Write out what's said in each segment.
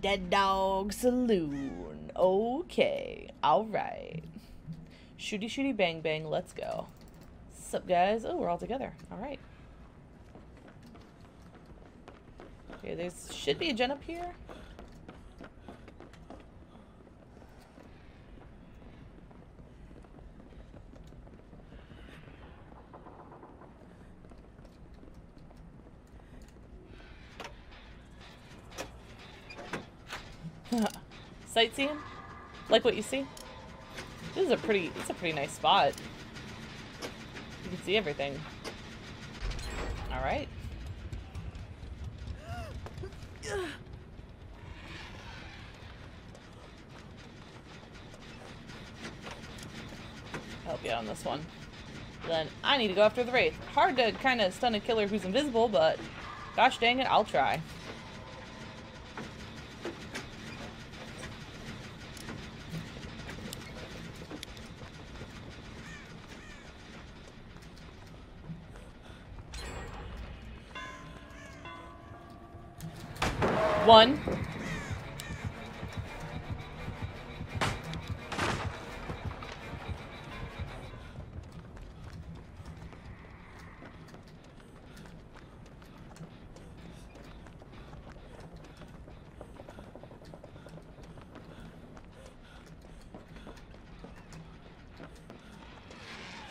Dead Dog Saloon. Okay. Alright. Shooty shooty bang bang. Let's go. What's up, guys? Oh, we're all together. Alright. Okay, there should be a gen up here. Sightseeing? Like what you see? This is a pretty, it's a pretty nice spot. You can see everything. Alright. Help you out on this one. Then I need to go after the Wraith. Hard to kind of stun a killer who's invisible, but gosh dang it, I'll try. One.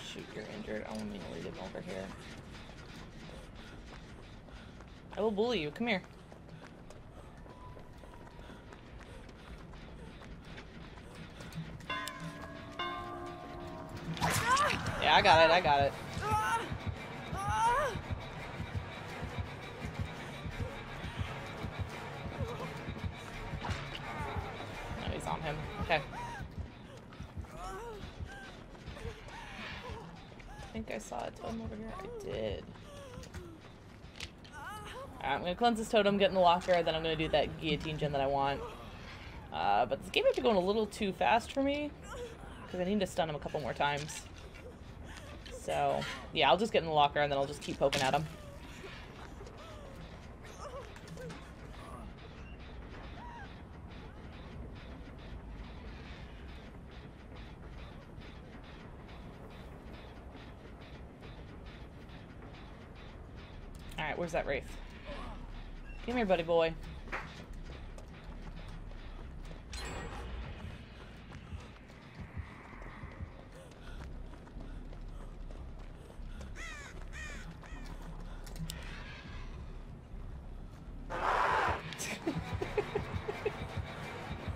Shoot, you're injured. I want me to lead him over here. I will bully you. Come here. I got it, I got it. No, he's on him. Okay. I think I saw a totem over here. I did. Alright, I'm gonna cleanse this totem, get in the locker, and then I'm gonna do that guillotine gen that I want. But this game might be going a little too fast for me, because I need to stun him a couple more times. So, yeah, I'll just get in the locker and then I'll just keep poking at him. Alright, where's that Wraith? Come here, buddy boy.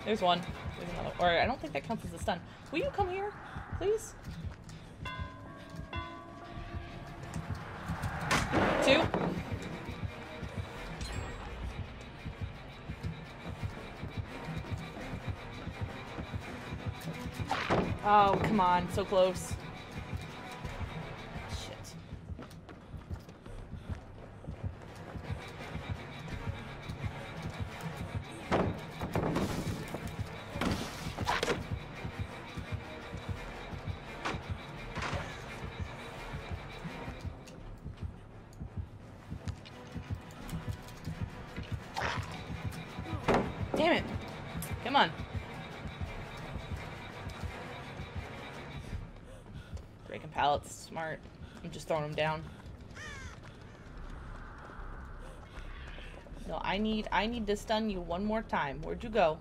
There's one. There's another. Or I don't think that counts as a stun. Will you come here, please? Two. Oh, come on. So close. Damn it. Come on. Breaking pallets. Smart. I'm just throwing them down. No, I need to stun you one more time. Where'd you go?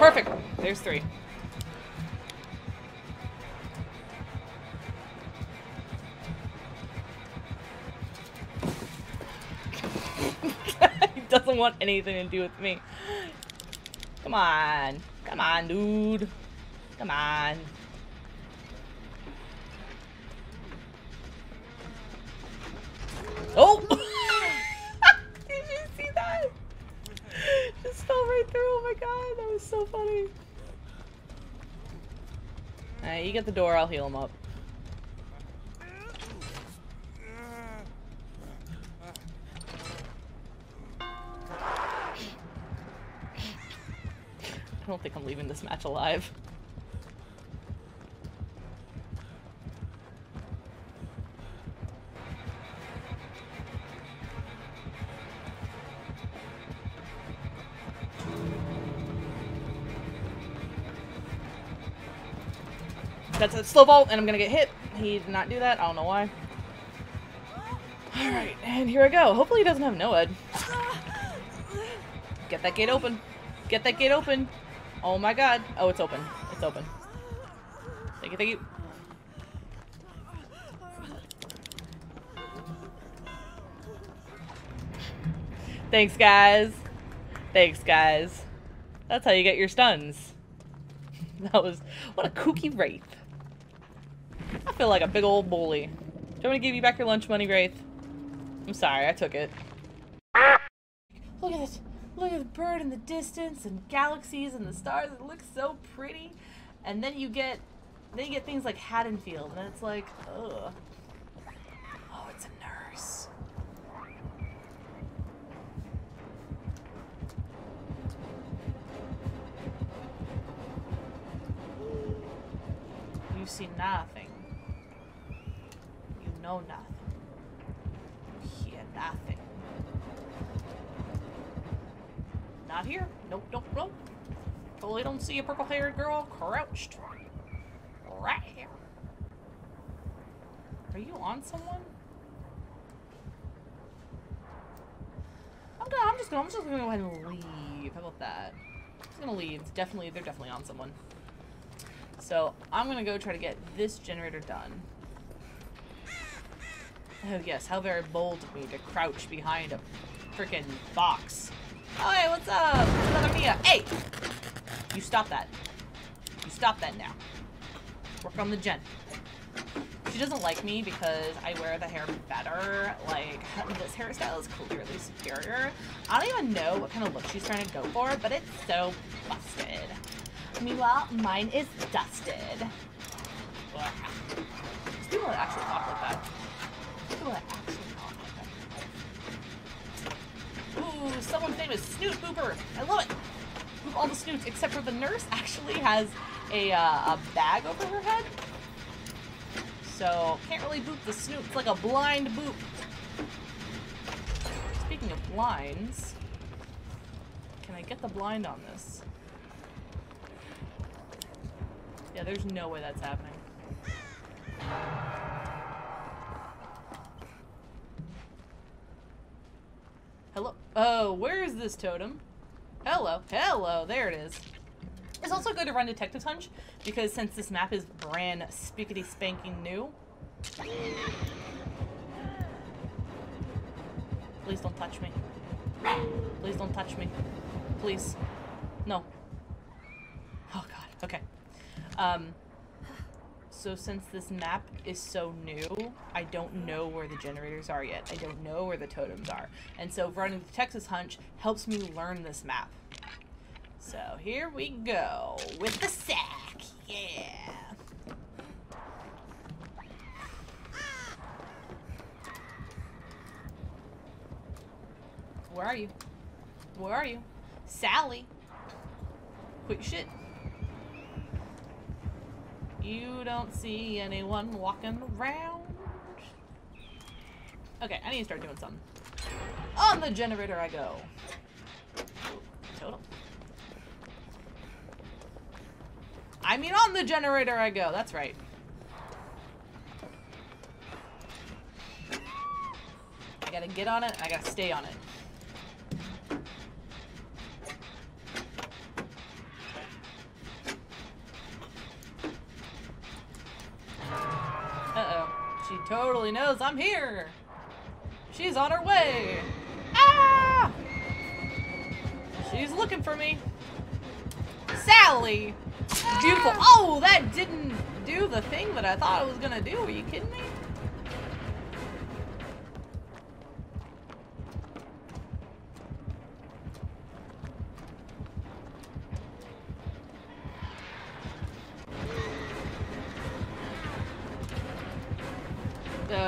Perfect. There's three. He doesn't want anything to do with me. Come on. Come on, dude. Come on. Oh! Did you see that? Just fell right through. Oh my god, that was so funny. Alright, you get the door, I'll heal him up. I don't think I'm leaving this match alive. That's a slow vault, and I'm gonna get hit. He did not do that. I don't know why. Alright, and here I go. Hopefully he doesn't have no ed. Get that gate open. Get that gate open. Oh my god. Oh, it's open. It's open. Thank you, thank you. Thanks, guys. Thanks, guys. That's how you get your stuns. That was... What a kooky Wraith. I feel like a big old bully. Do you want me to give you back your lunch money, Wraith? I'm sorry, I took it. Look at this. Look at the bird in the distance and galaxies and the stars. It looks so pretty. And then you get things like Haddonfield, and it's like, ugh. Oh, it's a nurse. You see nothing. You know nothing. You hear nothing. Not here. Nope, nope, nope. Totally don't see a purple-haired girl crouched right here. Are you on someone? Okay, I'm just gonna go ahead and leave. How about that? I'm just gonna leave. Definitely, they're definitely on someone. So I'm gonna go try to get this generator done. Oh yes, how very bold of me to crouch behind a frickin' box. Oh, hey, what's up? Another Mia. Hey! You stop that. You stop that now. Work on the gen. She doesn't like me because I wear the hair better. Like, this hairstyle is clearly superior. I don't even know what kind of look she's trying to go for, but it's so busted. Meanwhile, mine is dusted. There's people that actually talk like that. There's people that actually talk like that. Ooh, someone's name is Snoot Booper. I love it. Boop all the snoots, except for the nurse actually has a bag over her head. So, can't really boop the snoot. It's like a blind boop. Speaking of blinds, can I get the blind on this? Yeah, there's no way that's happening. Hello? Oh, where is this totem? Hello, hello, there it is. It's also good to run Detective's Hunch, because since this map is brand spickety spanking new. Please don't touch me. Please don't touch me. Please. No. Oh god, okay. So since this map is so new, I don't know where the generators are yet. I don't know where the totems are. And so running the Detective's Hunch helps me learn this map. So here we go with the sack. Yeah. Where are you? Where are you? Sally. Quick shit. You don't see anyone walking around. Okay, I need to start doing something. On the generator I go. Total. I mean on the generator I go, that's right. I gotta get on it, I gotta stay on it. She totally knows I'm here. She's on her way. Ah! She's looking for me. Sally! Ah! Beautiful. Oh, that didn't do the thing that I thought it was gonna do. Are you kidding me?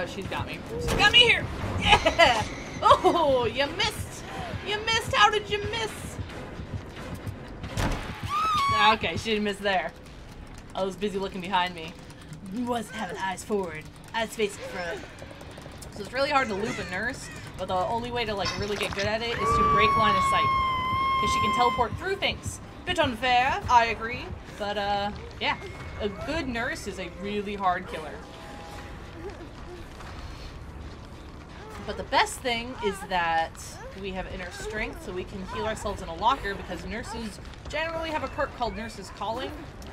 She's got me. She's got me here! Yeah! Oh, you missed! You missed! How did you miss? Okay, she didn't miss there. I was busy looking behind me. You wasn't having eyes forward. Eyes facing front. So it's really hard to loop a nurse, but the only way to, like, really get good at it is to break line of sight. Because she can teleport through things. Bit unfair, I agree. But, yeah. A good nurse is a really hard killer. But the best thing is that we have inner strength, so we can heal ourselves in a locker, because nurses generally have a perk called Nurse's Calling. Oh,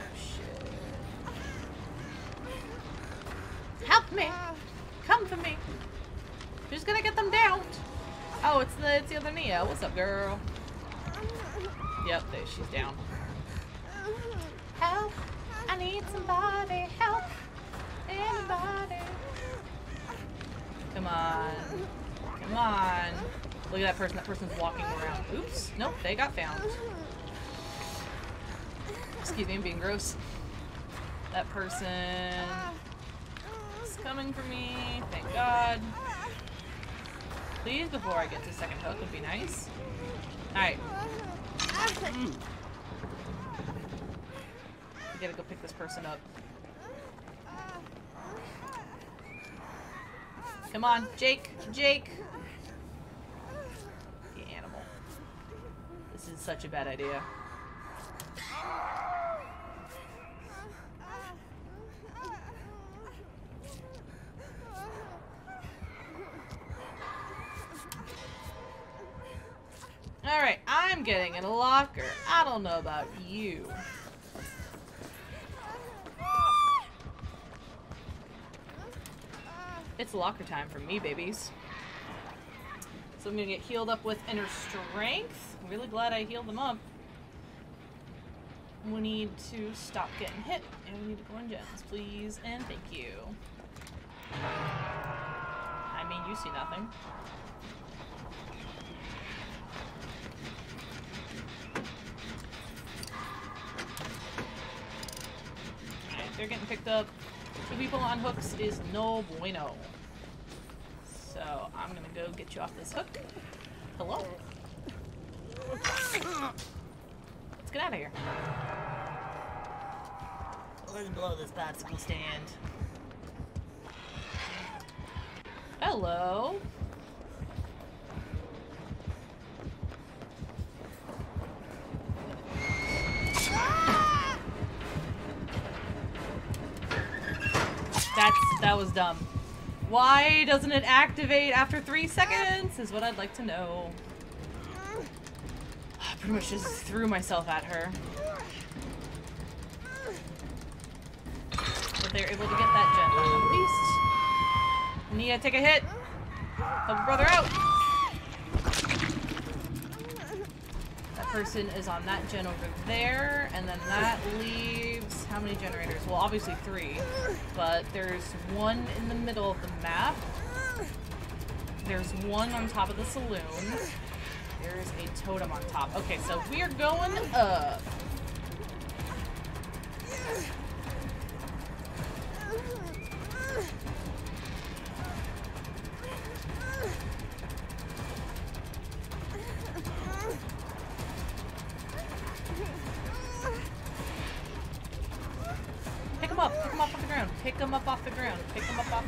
shit. Help me! Come for me! Who's gonna get them down? Oh, it's the other Nia. What's up, girl? Yep, there, she's down. Help! I need somebody! Help! Anybody! Come on. Come on. Look at that person. That person's walking around. Oops. Nope. They got found. Excuse me. I'm being gross. That person is coming for me. Thank God. Please, before I get to second hook, would be nice. Alright. I gotta go pick this person up. Come on, Jake! Jake! The animal. This is such a bad idea. Alright, I'm getting in a locker. I don't know about you. It's locker time for me, babies. So I'm gonna get healed up with inner strength. I'm really glad I healed them up. We need to stop getting hit, and we need to go in gens, please, and thank you. I mean, you see nothing. Alright, they're getting picked up. Two people on hooks is no bueno. So I'm gonna go get you off this hook. Hello? Let's get out of here. Let's blow this popsicle stand. Hello? That was dumb. Why doesn't it activate after 3 seconds is what I'd like to know. I pretty much just threw myself at her. But they're able to get that gem at least. Nia, take a hit. Help your brother out. That person is on that gen over there, and then that leaves. How many generators? Well, obviously 3, but there's one in the middle of the map. There's one on top of the saloon. There's a totem on top. Okay, so we are going up. Pick them up off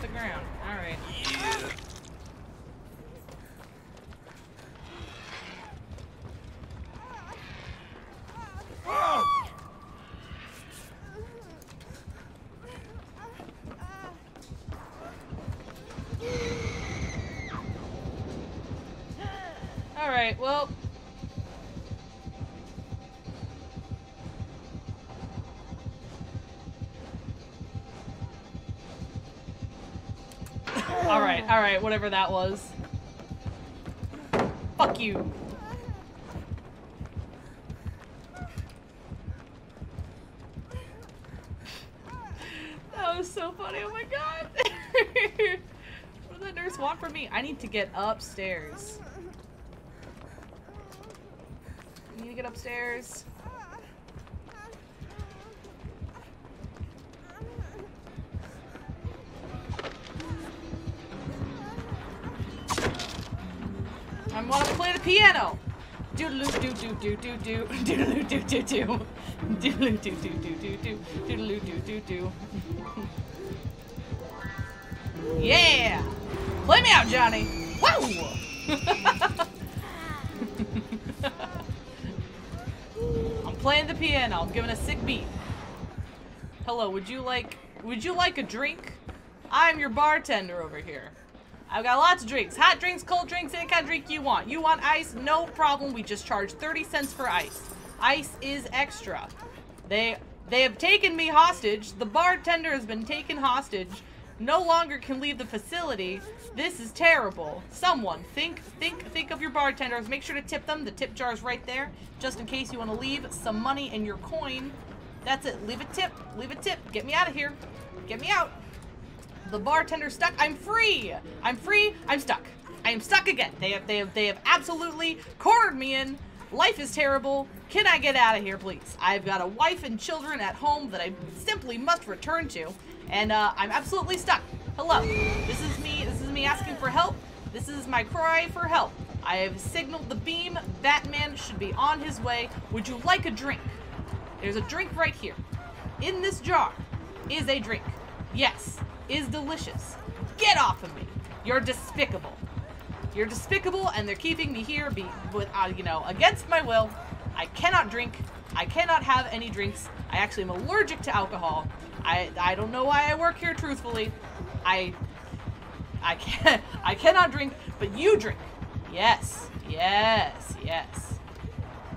the ground. Alright. Yeah. Oh. Alright, well. Alright, whatever that was. Fuck you. That was so funny, oh my god. What does that nurse want from me? I need to get upstairs. I need to get upstairs. piano. Doodaloo doo doo doo doo doo. Doodaloo doo doo doo. Doodaloo doo doo doo doo doo. Doodaloo doo doo doo. Yeah! Play me out, Johnny! Whoa! I'm playing the piano. I'm giving a sick beat. Hello, would you like a drink? I'm your bartender over here. I've got lots of drinks. Hot drinks, cold drinks, any kind of drink you want. You want ice? No problem. We just charge 30 cents for ice. Ice is extra. They have taken me hostage. The bartender has been taken hostage. No longer can leave the facility. This is terrible. Someone, think of your bartenders. Make sure to tip them. The tip jar is right there. Just in case you want to leave some money in your coin. That's it. Leave a tip. Leave a tip. Get me out of here. Get me out. The bartender's stuck. I'm free. I'm free. I'm stuck. I am stuck again. They have absolutely cornered me in. Life is terrible. Can I get out of here, please? I've got a wife and children at home that I simply must return to. And I'm absolutely stuck. Hello. This is me asking for help. This is my cry for help. I have signaled the beam. Batman should be on his way. Would you like a drink? There's a drink right here. In this jar is a drink. Yes, is delicious. Get off of me. You're despicable. You're despicable, and they're keeping me here against my will. I cannot drink. I cannot have any drinks. I actually am allergic to alcohol. I don't know why I work here, truthfully. I cannot drink, but you drink. Yes. Yes. Yes.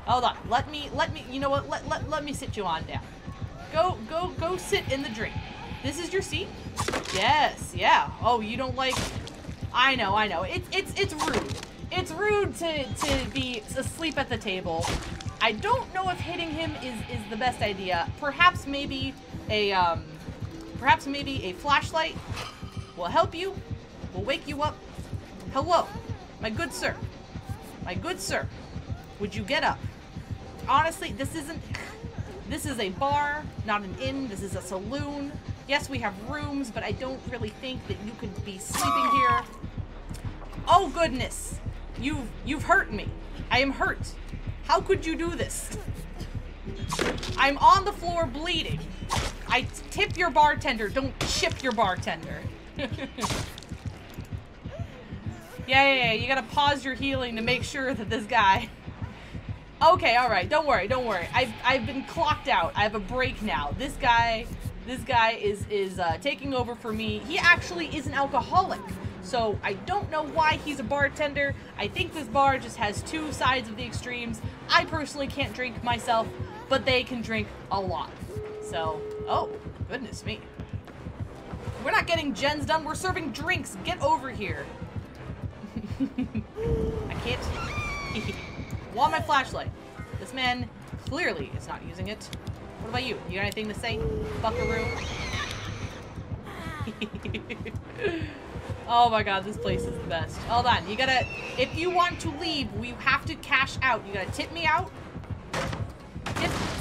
Hold on. Let me you know what? Let me sit you on down. Go sit in the drink. This is your seat? Yes. Yeah. Oh, you don't like I know. It's rude. It's rude to be asleep at the table. I don't know if hitting him is the best idea. Perhaps maybe a flashlight will help you. Will wake you up. Hello, my good sir. My good sir, would you get up? Honestly, this is a bar, not an inn. This is a saloon. Yes, we have rooms, but I don't really think that you could be sleeping here. Oh goodness, you've hurt me. I am hurt. How could you do this? I'm on the floor bleeding. I tip your bartender. Don't ship your bartender. Yeah. You gotta pause your healing to make sure that this guy... Okay, alright. Don't worry. I've been clocked out. I have a break now. This guy is taking over for me. He actually is an alcoholic. So I don't know why he's a bartender. I think this bar just has two sides of the extremes. I personally can't drink myself, but they can drink a lot. So, oh, goodness me. We're not getting gens done, we're serving drinks. Get over here. I can't. Want my flashlight. This man clearly is not using it. What about you? You got anything to say, buckaroo? Oh my god, this place is the best. Hold on, you gotta... If you want to leave, we have to cash out. You gotta tip me out.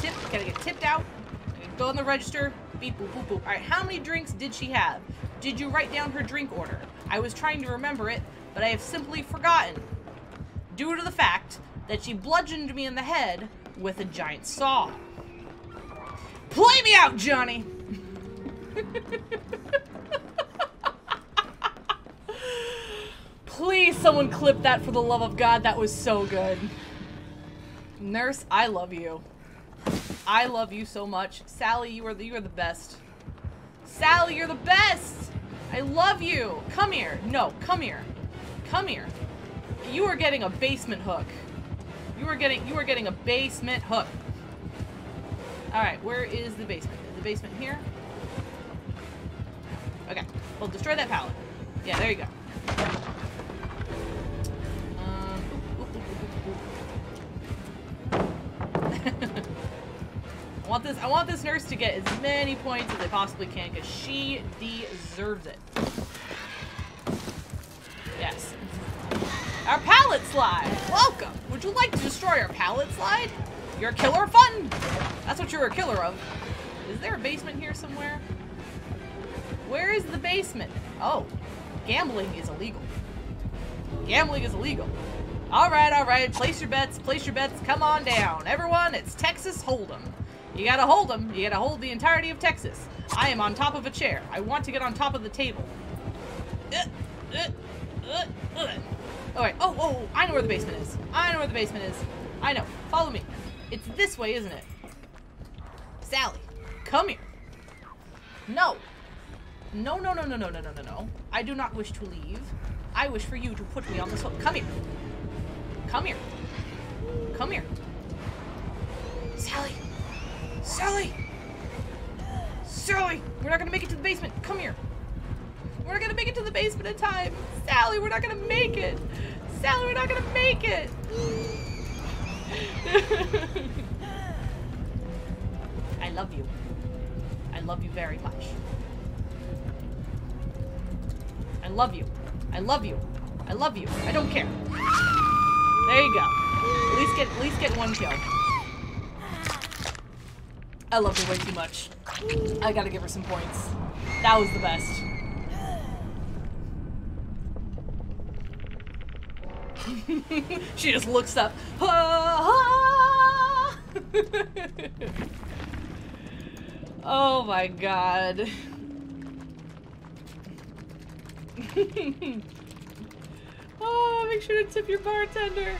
Tip. Gotta get tipped out. Go on the register. Beep, boop, boop, boop. Alright, how many drinks did she have? Did you write down her drink order? I was trying to remember it, but I have simply forgotten. Due to the fact that she bludgeoned me in the head with a giant saw. Play me out, Johnny! Please, someone clip that for the love of God. That was so good. Nurse, I love you. I love you so much. Sally, you are the best. Sally, you're the best! I love you! Come here. No, come here. Come here. You are getting a basement hook. You are getting a basement hook. Alright, where is the basement? Is the basement here? Okay. Well, destroy that pallet. Yeah, there you go. I want this nurse to get as many points as they possibly can because she deserves it. Yes. Our pallet slide! Welcome! Would you like to destroy our pallet slide? You're a killer of fun! That's what you're a killer of. Is there a basement here somewhere? Where is the basement? Oh. Gambling is illegal. All right, place your bets, come on down. Everyone, it's Texas Hold'em. You gotta hold 'em, you gotta hold the entirety of Texas. I am on top of a chair. I want to get on top of the table. Alright, oh, I know where the basement is. I know, follow me. It's this way, isn't it? Sally, come here. No. No. I do not wish to leave. I wish for you to put me on this hook. Come here. Sally. Sally! We're not gonna make it to the basement. Come here. We're not gonna make it to the basement in time. Sally, we're not gonna make it. I love you. I love you very much. I love you. I don't care. There you go. At least get one kill. I love her way too much. I gotta give her some points. That was the best. She just looks up. Oh my god. Oh, make sure to tip your bartender.